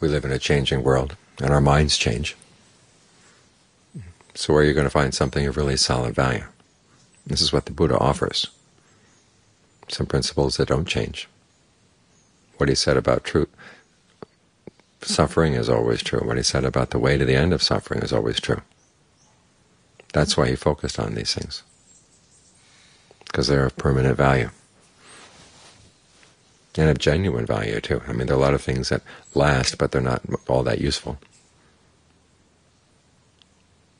We live in a changing world, and our minds change. So where are you going to find something of really solid value? This is what the Buddha offers, some principles that don't change. What he said about truth, suffering is always true. What he said about the way to the end of suffering is always true. That's why he focused on these things, because they're of permanent value and of genuine value, too. I mean, there are a lot of things that last, but they're not all that useful.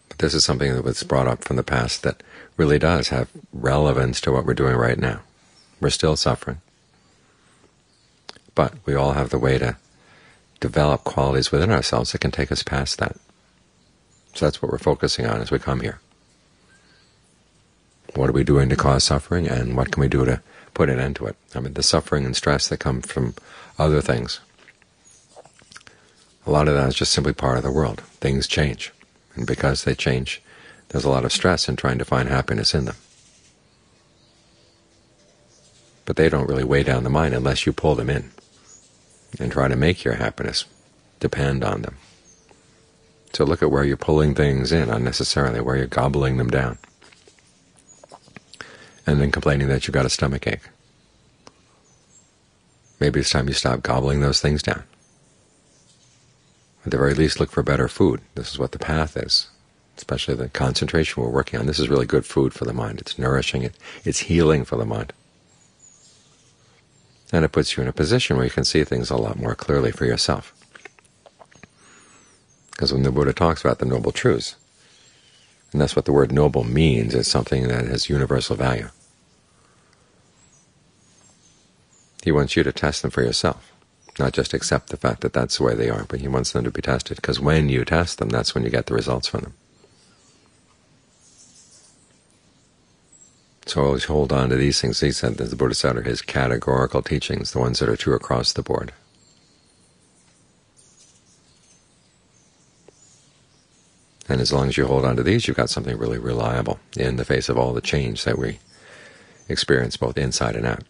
But this is something that was brought up from the past that really does have relevance to what we're doing right now. We're still suffering, but we all have the way to develop qualities within ourselves that can take us past that. So that's what we're focusing on as we come here. What are we doing to cause suffering, and what can we do to put an end to it? I mean, the suffering and stress that come from other things, a lot of that is just simply part of the world. Things change, and because they change, there's a lot of stress in trying to find happiness in them. But they don't really weigh down the mind unless you pull them in and try to make your happiness depend on them. So look at where you're pulling things in unnecessarily, where you're gobbling them down, and then complaining that you've got a stomachache. Maybe it's time you stop gobbling those things down. At the very least, look for better food. This is what the path is, especially the concentration we're working on. This is really good food for the mind. It's nourishing it. It's healing for the mind. And it puts you in a position where you can see things a lot more clearly for yourself. Because when the Buddha talks about the noble truths, and that's what the word noble means, it's something that has universal value. He wants you to test them for yourself, not just accept the fact that that's the way they are, but he wants them to be tested, because when you test them, that's when you get the results from them. So always hold on to these things. He said, the Buddha said, are his categorical teachings, the ones that are true across the board. And as long as you hold on to these, you've got something really reliable in the face of all the change that we experience, both inside and out.